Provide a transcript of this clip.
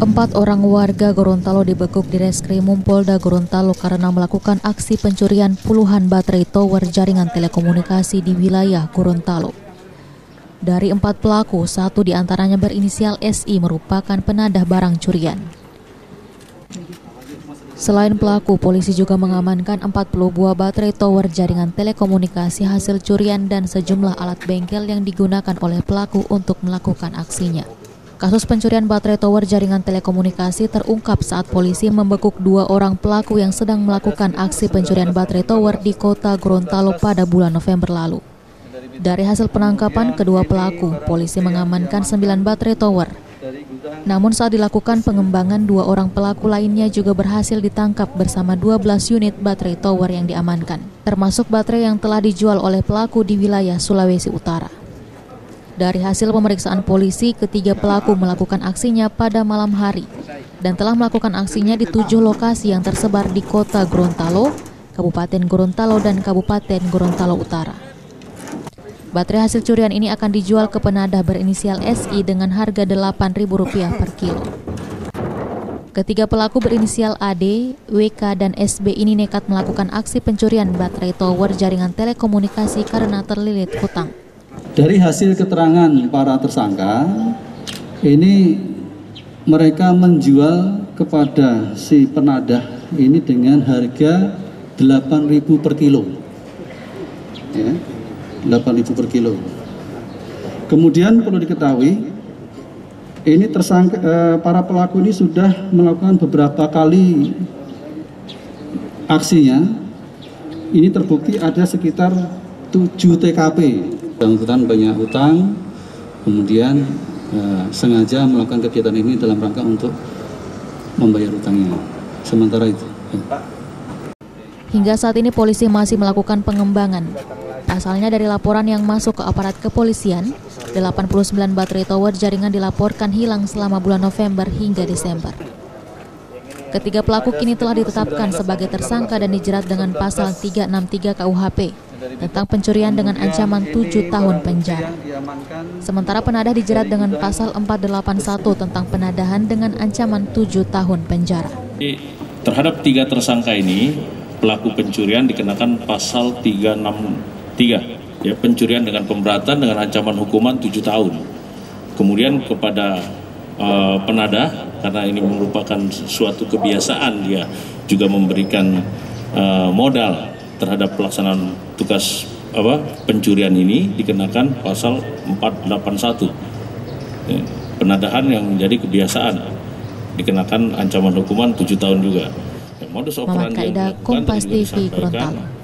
4 orang warga Gorontalo dibekuk di Reskrimum Polda Gorontalo karena melakukan aksi pencurian puluhan baterai tower jaringan telekomunikasi di wilayah Gorontalo. Dari 4 pelaku, 1 diantaranya berinisial SI merupakan penadah barang curian. Selain pelaku, polisi juga mengamankan 40 buah baterai tower jaringan telekomunikasi hasil curian dan sejumlah alat bengkel yang digunakan oleh pelaku untuk melakukan aksinya. Kasus pencurian baterai tower jaringan telekomunikasi terungkap saat polisi membekuk 2 orang pelaku yang sedang melakukan aksi pencurian baterai tower di kota Gorontalo pada bulan November lalu. Dari hasil penangkapan kedua pelaku, polisi mengamankan 9 baterai tower. Namun saat dilakukan pengembangan, 2 orang pelaku lainnya juga berhasil ditangkap bersama 12 unit baterai tower yang diamankan, termasuk baterai yang telah dijual oleh pelaku di wilayah Sulawesi Utara. Dari hasil pemeriksaan polisi, ketiga pelaku melakukan aksinya pada malam hari dan telah melakukan aksinya di 7 lokasi yang tersebar di kota Gorontalo, Kabupaten Gorontalo, dan Kabupaten Gorontalo Utara. Baterai hasil curian ini akan dijual ke penadah berinisial SI dengan harga Rp8.000 per kilo. Ketiga pelaku berinisial AD, WK, dan SB ini nekat melakukan aksi pencurian baterai tower jaringan telekomunikasi karena terlilit hutang. Dari hasil keterangan para tersangka, ini mereka menjual kepada si penadah ini dengan harga Rp8.000 per kilo. Ya, Rp8.000 per kilo. Kemudian perlu diketahui, ini tersangka, para pelaku ini sudah melakukan beberapa kali aksinya. Ini terbukti ada sekitar 7 TKP. Berurutan banyak hutang, kemudian sengaja melakukan kegiatan ini dalam rangka untuk membayar hutangnya. Sementara itu. Hingga saat ini polisi masih melakukan pengembangan. Pasalnya dari laporan yang masuk ke aparat kepolisian, 89 baterai tower jaringan dilaporkan hilang selama bulan November hingga Desember. Ketiga pelaku kini telah ditetapkan sebagai tersangka dan dijerat dengan pasal 363 KUHP tentang pencurian dengan ancaman 7 tahun penjara. Sementara penadah dijerat dengan pasal 481 tentang penadahan dengan ancaman 7 tahun penjara. Terhadap 3 tersangka ini, pelaku pencurian dikenakan pasal 363, ya, pencurian dengan pemberatan dengan ancaman hukuman 7 tahun. Kemudian kepada penadah, karena ini merupakan suatu kebiasaan, dia juga memberikan modal terhadap pelaksanaan tugas pencurian ini, dikenakan pasal 481. Penadahan yang menjadi kebiasaan dikenakan ancaman hukuman 7 tahun juga. Modus operandi yang dilakukan